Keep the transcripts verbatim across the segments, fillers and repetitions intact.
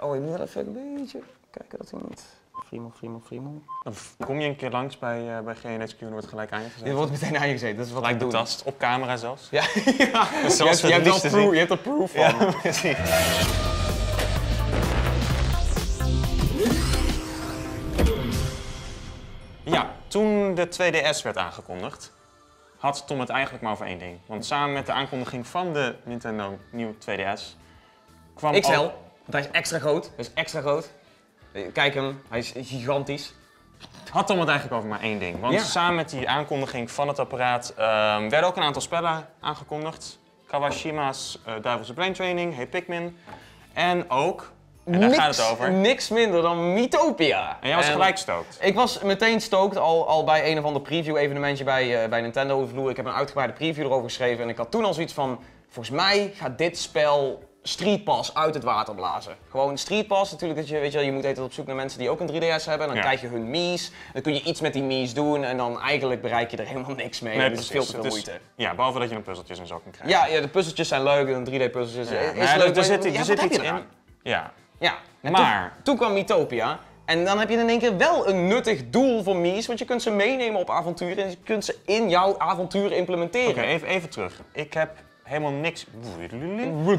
Oh, ik moet even een beetje kijken dat hij niet... Friemel, friemel, friemel. Kom je een keer langs bij, uh, bij G N H Q en wordt gelijk aangezet? Je wordt meteen aangezet, dat is wat gelijk ik betast, op camera zelfs. Ja, ja. Dus zelfs je, je, hebt al proof, je hebt er proof van. Ja, precies. Ja, toen de twee D S werd aangekondigd, had Tom het eigenlijk maar over één ding. Want samen met de aankondiging van de Nintendo nieuwe twee D S kwam X L, want hij is extra groot. Hij is extra groot. Kijk hem, hij is gigantisch. Had Tom het eigenlijk over maar één ding. Want ja, samen met die aankondiging van het apparaat um, werden ook een aantal spellen aangekondigd. Kawashima's uh, Devil's Brain Training, Hey! Pikmin. En ook, en daar niks, gaat het over, niks minder dan Miitopia. En jij was en gelijk stoked. Ik was meteen stoked al, al bij een of ander preview evenementje bij, uh, bij Nintendo overvloer. Ik heb een uitgebreide preview erover geschreven en ik had toen al zoiets van, volgens mij gaat dit spel Streetpass uit het water blazen. Gewoon Streetpass, natuurlijk, dat je, weet je, je moet altijd op zoek naar mensen die ook een drie D S hebben. Dan ja, krijg je hun Mii's, dan kun je iets met die Mii's doen en dan eigenlijk bereik je er helemaal niks mee. Nee, dat is veel te veel dus, moeite. Ja, behalve dat je een puzzeltjes en zo kan krijgen. Ja, ja, de puzzeltjes zijn leuk en drie D puzzeltjes. Ja, is ja, leuk, dus, er, maar, zit, ja, er zit iets in. Aan? Ja, ja. En maar toen, toen kwam Miitopia. En dan heb je in één keer wel een nuttig doel voor Mii's, want je kunt ze meenemen op avonturen en je kunt ze in jouw avontuur implementeren. Oké, okay, even, even terug. Ik heb helemaal niks. Uh,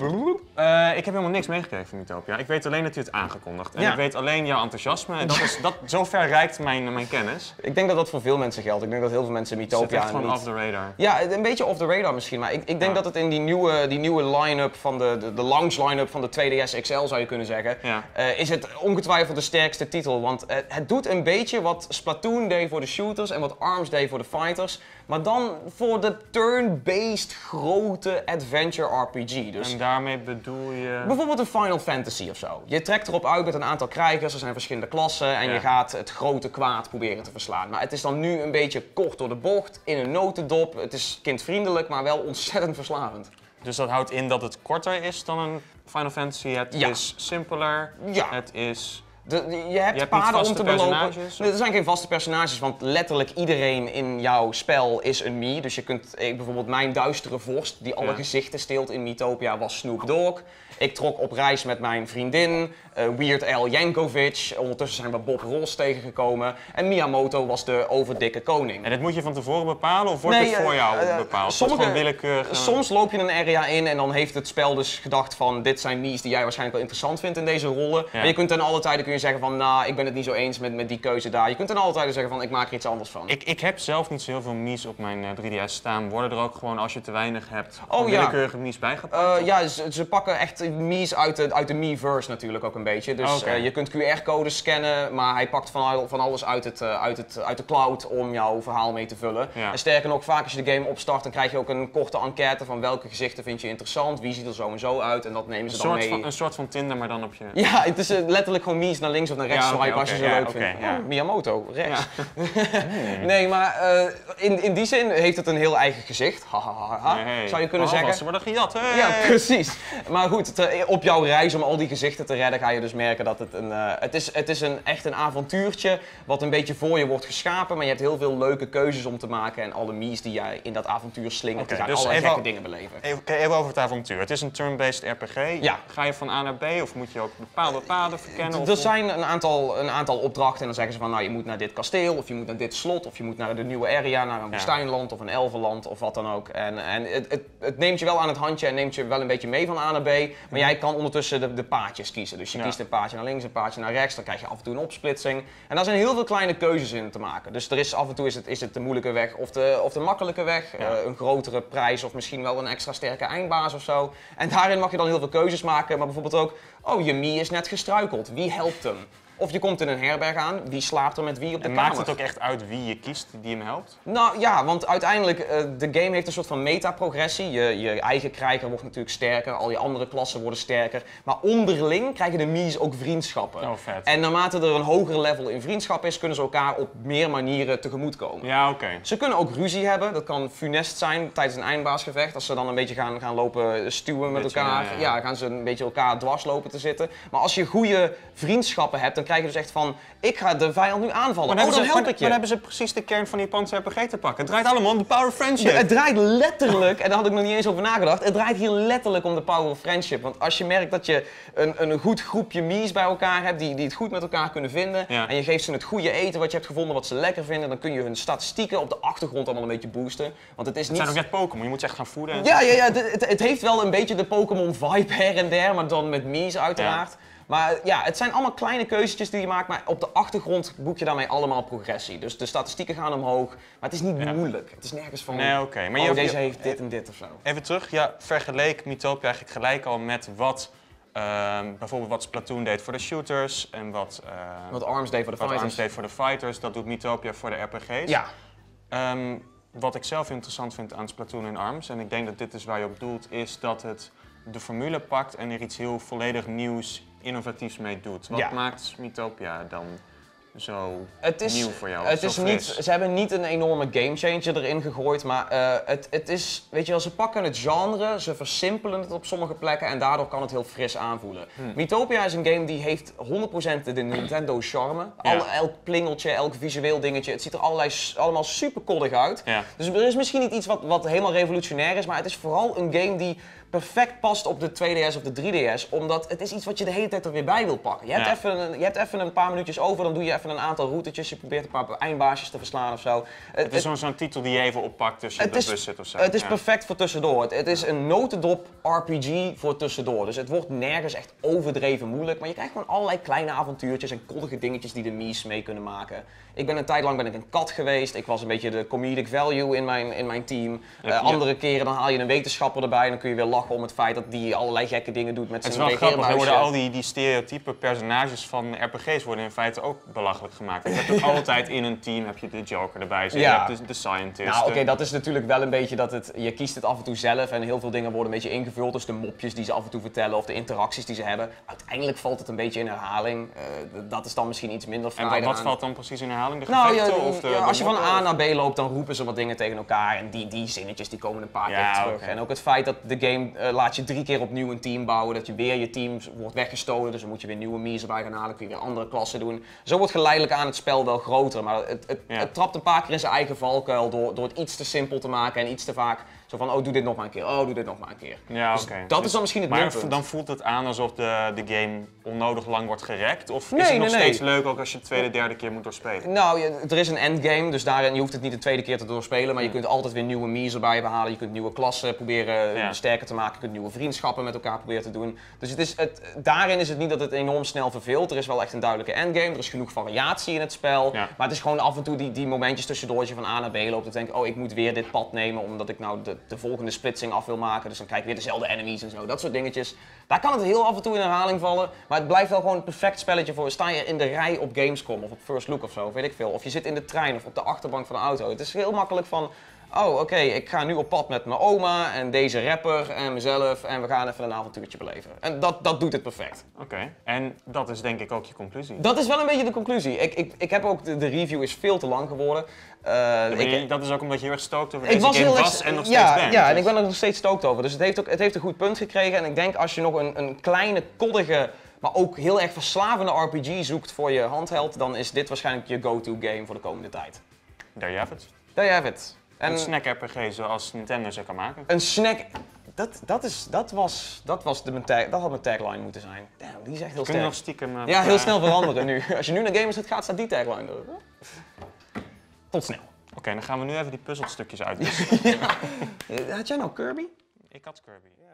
ik heb helemaal niks meegekregen van Miitopia. Ik weet alleen dat je het aangekondigd. En ja, ik weet alleen jouw enthousiasme. En dat is, dat, zo ver reikt mijn, mijn kennis. Ik denk dat dat voor veel mensen geldt. Ik denk dat heel veel mensen Miitopia. Het is gewoon off the radar. Ja, een beetje off the radar misschien. Maar ik, ik denk ja, dat het in die nieuwe, die nieuwe line-up van de, de, de launch line-up van de twee D S X L zou je kunnen zeggen. Ja. Uh, is het ongetwijfeld de sterkste titel. Want uh, het doet een beetje wat Splatoon deed voor de shooters en wat Arms deed voor de fighters. Maar dan voor de turn-based grote adventure R P G. Dus en daarmee bedoel je... Bijvoorbeeld een Final Fantasy of zo. Je trekt erop uit met een aantal krijgers, er zijn verschillende klassen en ja, je gaat het grote kwaad proberen te verslaan. Maar het is dan nu een beetje kort door de bocht, in een notendop. Het is kindvriendelijk, maar wel ontzettend verslavend. Dus dat houdt in dat het korter is dan een Final Fantasy, het ja, is simpeler, ja, het is... De, je hebt, hebt paden om te belopen. Nee, er zijn geen vaste personages, want letterlijk iedereen in jouw spel is een Mii. Dus je kunt ik, bijvoorbeeld mijn duistere vorst, die alle ja, gezichten steelt in Miitopia, was Snoop Dogg. Ik trok op reis met mijn vriendin, uh, Weird Al Yankovic. Ondertussen zijn we Bob Ross tegengekomen. En Miyamoto was de overdikke koning. En dit moet je van tevoren bepalen of wordt nee, het voor uh, jou uh, bepaald? Sommige, willekeurig, uh... Soms loop je een area in en dan heeft het spel dus gedacht van dit zijn Mii's die jij waarschijnlijk wel interessant vindt in deze rollen. Ja. En je kunt ten alle tijde kun je zeggen van nou, ik ben het niet zo eens met, met die keuze daar. Je kunt ten alle tijde zeggen van ik maak er iets anders van. Ik, ik heb zelf niet zo heel veel Mii's op mijn uh, drie D S staan. Worden er ook gewoon als je te weinig hebt oh, willekeurige ja, Mii's bijgepakt? Uh, ja, ze, ze pakken echt Mii's uit de, uit de Mii-verse natuurlijk ook een beetje. Dus okay, uh, je kunt Q R codes scannen, maar hij pakt van, van alles uit, het, uh, uit, het, uit de cloud om jouw verhaal mee te vullen. Ja. En sterker nog, vaak als je de game opstart, dan krijg je ook een korte enquête van welke gezichten vind je interessant, wie ziet er zo en zo uit en dat nemen ze een dan soort mee. Van, een soort van Tinder, maar dan op je... Ja, het is uh, letterlijk gewoon Mii's naar links of naar rechts ja, swipen okay, als je okay, ze ja, leuk okay, vindt. Ja. Oh, Miyamoto, rechts. Ja. Nee, maar uh, in, in die zin heeft het een heel eigen gezicht. Ha, ha, ha, ha. Nee, hey, zou je kunnen oh, zeggen. Ze worden gejat, hey. Ja, precies. Maar goed, Te, op jouw reis om al die gezichten te redden ga je dus merken dat het een, uh, het is, het is een, echt een avontuurtje wat een beetje voor je wordt geschapen, maar je hebt heel veel leuke keuzes om te maken en alle Mii's die jij in dat avontuur slingert, okay, die gaan dus allerlei gekke dingen beleven. Even, even over het avontuur. Het is een turn-based R P G. Ja. Ga je van A naar B of moet je ook bepaalde paden verkennen? Er of... zijn een aantal, een aantal opdrachten en dan zeggen ze van nou je moet naar dit kasteel of je moet naar dit slot of je moet naar de nieuwe area, naar een woestijnland of een elvenland of wat dan ook. En, en het, het, het neemt je wel aan het handje en neemt je wel een beetje mee van A naar B. Maar jij kan ondertussen de, de paadjes kiezen. Dus je ja, kiest een paadje naar links, een paadje naar rechts. Dan krijg je af en toe een opsplitsing. En daar zijn heel veel kleine keuzes in te maken. Dus er is, af en toe is het, is het de moeilijke weg of de, of de makkelijke weg. Ja. Uh, een grotere prijs of misschien wel een extra sterke eindbaas of zo. En daarin mag je dan heel veel keuzes maken. Maar bijvoorbeeld ook, oh je Mii is net gestruikeld. Wie helpt hem? Of je komt in een herberg aan, wie slaapt er met wie op de en kamer? Maakt het ook echt uit wie je kiest die hem helpt? Nou ja, want uiteindelijk, uh, de game heeft een soort van metaprogressie. Je, je eigen krijger wordt natuurlijk sterker, al je andere klassen worden sterker. Maar onderling krijgen de Mii's ook vriendschappen. Oh, vet. En naarmate er een hoger level in vriendschap is, kunnen ze elkaar op meer manieren tegemoetkomen. Ja, oké. Okay. Ze kunnen ook ruzie hebben, dat kan funest zijn tijdens een eindbaasgevecht. Als ze dan een beetje gaan, gaan lopen stuwen met beetje, elkaar, ja, ja. ja, gaan ze een beetje elkaar dwars lopen te zitten. Maar als je goede vriendschappen hebt, dan krijg je dus echt van, ik ga de vijand nu aanvallen. Maar oh, dan, ze, help ik je. Maar dan hebben ze precies de kern van die Japanse R P G te pakken. Het draait allemaal om de power of friendship. Ja, het draait letterlijk, en daar had ik nog niet eens over nagedacht, het draait hier letterlijk om de power of friendship. Want als je merkt dat je een, een goed groepje Mii's bij elkaar hebt, die, die het goed met elkaar kunnen vinden, ja. En je geeft ze het goede eten wat je hebt gevonden, wat ze lekker vinden, dan kun je hun statistieken op de achtergrond allemaal een beetje boosten. Want het is niet... Het zijn ook echt Pokémon, je moet ze echt gaan voeden. En... Ja, ja, ja het, het, het heeft wel een beetje de Pokémon vibe her en der, maar dan met Mii's uiteraard. Ja. Maar ja, het zijn allemaal kleine keuzetjes die je maakt, maar op de achtergrond boek je daarmee allemaal progressie. Dus de statistieken gaan omhoog, maar het is niet ja. moeilijk. Het is nergens van, nee, okay. maar oh, je deze je... heeft dit en dit of zo. Even terug, ja, vergeleek Miitopia eigenlijk gelijk al met wat, uh, bijvoorbeeld wat Splatoon deed voor de shooters en wat, uh, wat Arms deed voor de fighters. Arms deed voor de fighters, dat doet Miitopia voor de R P G's. Ja. Um, wat ik zelf interessant vind aan Splatoon en Arms, en ik denk dat dit is waar je op doelt, is dat het de formule pakt en er iets heel volledig nieuws, innovatiefs mee doet. Wat ja. maakt Miitopia dan zo het is, nieuw voor jou? Het is niet, ze hebben niet een enorme gamechanger erin gegooid, maar uh, het, het is, weet je wel, ze pakken het genre, ze versimpelen het op sommige plekken en daardoor kan het heel fris aanvoelen. Hmm. Miitopia is een game die heeft honderd procent de Nintendo charme. Ja. Alle, elk plingeltje, elk visueel dingetje, het ziet er allerlei, allemaal super koddig uit. Ja. Dus er is misschien niet iets wat, wat helemaal revolutionair is, maar het is vooral een game die perfect past op de twee D S of de drie D S, omdat het is iets wat je de hele tijd er weer bij wil pakken. Je hebt, ja. even, een, je hebt even een paar minuutjes over, dan doe je even een aantal routetjes, je probeert een paar eindbaasjes te verslaan of zo. Het, het is zo'n zo titel die je even oppakt tussen het de is, bus zit of zo. Het is ja. perfect voor tussendoor. Het, het is ja. een notendop R P G voor tussendoor, dus het wordt nergens echt overdreven moeilijk, maar je krijgt gewoon allerlei kleine avontuurtjes en koddige dingetjes die de Mii's mee kunnen maken. Ik ben een tijd lang ben ik een kat geweest, ik was een beetje de comedic value in mijn, in mijn team. Ja, uh, andere ja. keren dan haal je een wetenschapper erbij en dan kun je weer lachen om het feit dat die allerlei gekke dingen doet met zijn reageermuisje. Het is wel grappig, worden al die, die stereotype personages van R P G's worden in feite ook belachelijk gemaakt. Je hebt ook altijd in een team heb je de Joker erbij zitten, ja. je hebt de, de Scientist. Nou oké, okay, dat is natuurlijk wel een beetje dat het, je kiest het af en toe zelf en heel veel dingen worden een beetje ingevuld. Dus de mopjes die ze af en toe vertellen of de interacties die ze hebben. Uiteindelijk valt het een beetje in herhaling. Uh, dat is dan misschien iets minder vrij. En wat, wat valt dan precies in herhaling? De gevechten nou, ja, of de, ja, als de je van A naar B loopt dan roepen ze wat dingen tegen elkaar en die, die zinnetjes die komen een paar ja, keer terug. Okay. En ook het feit dat de game Uh, laat je drie keer opnieuw een team bouwen, dat je weer je team wordt weggestolen, dus dan moet je weer nieuwe Mii's erbij gaan halen, kun je weer andere klassen doen. Zo wordt geleidelijk aan het spel wel groter, maar het, het, ja. het trapt een paar keer in zijn eigen valkuil door, door het iets te simpel te maken en iets te vaak zo van, oh doe dit nog maar een keer, oh doe dit nog maar een keer. Ja, dus okay. dat dus, is dan misschien het maar minpunt. Dan voelt het aan alsof de, de game onnodig lang wordt gerekt, of nee, is het nog nee, steeds nee. leuk ook als je de tweede, derde keer moet doorspelen? Nou, je, er is een endgame, dus daarin je hoeft het niet de tweede keer te doorspelen, maar je kunt altijd weer nieuwe Mii's erbij behalen, je kunt nieuwe klassen proberen ja. sterker te maken, je kunt nieuwe vriendschappen met elkaar proberen te doen. Dus het is het, daarin is het niet dat het enorm snel verveelt, er is wel echt een duidelijke endgame, er is genoeg variatie in het spel, ja. maar het is gewoon af en toe die, die momentjes tussendoor dat je van A naar B loopt en denk oh ik moet weer dit pad nemen omdat ik nou de, de volgende splitsing af wil maken, dus dan krijg je weer dezelfde enemies en zo, dat soort dingetjes. Daar kan het heel af en toe in herhaling vallen, maar het blijft wel gewoon een perfect spelletje voor, sta je in de rij op Gamescom of op First Look of zo, weet ik veel, of je zit in de trein of op de achterbank van de auto, het is heel makkelijk van oh, oké, okay, ik ga nu op pad met mijn oma en deze rapper en mezelf en we gaan even een avontuurtje beleven. En dat, dat doet het perfect. Oké, okay. En dat is denk ik ook je conclusie. Dat is wel een beetje de conclusie. Ik, ik, ik heb ook, de, de review is veel te lang geworden. Uh, ja, ik, je, dat is ook omdat je heel erg stookt over deze was game heel was en nog ja, steeds bent. Ja, dus. En ik ben er nog steeds stookt over. Dus het heeft, ook, het heeft een goed punt gekregen en ik denk als je nog een, een kleine, koddige, maar ook heel erg verslavende R P G zoekt voor je handheld, dan is dit waarschijnlijk je go-to game voor de komende tijd. There you have it. There you have it. En een snack-R P G zoals Nintendo ze kan maken. Een snack... Dat, dat, is, dat, was, dat, was de, dat had mijn tagline moeten zijn. Damn, die is echt heel sterk. Kun je nog stiekem... Uh, ja, heel snel veranderen nu. Als je nu naar Gamers net gaat, staat die tagline er. Tot snel. Oké, okay, dan gaan we nu even die puzzelstukjes uitwisselen. Ja. Had jij nou Kirby? Ik had Kirby.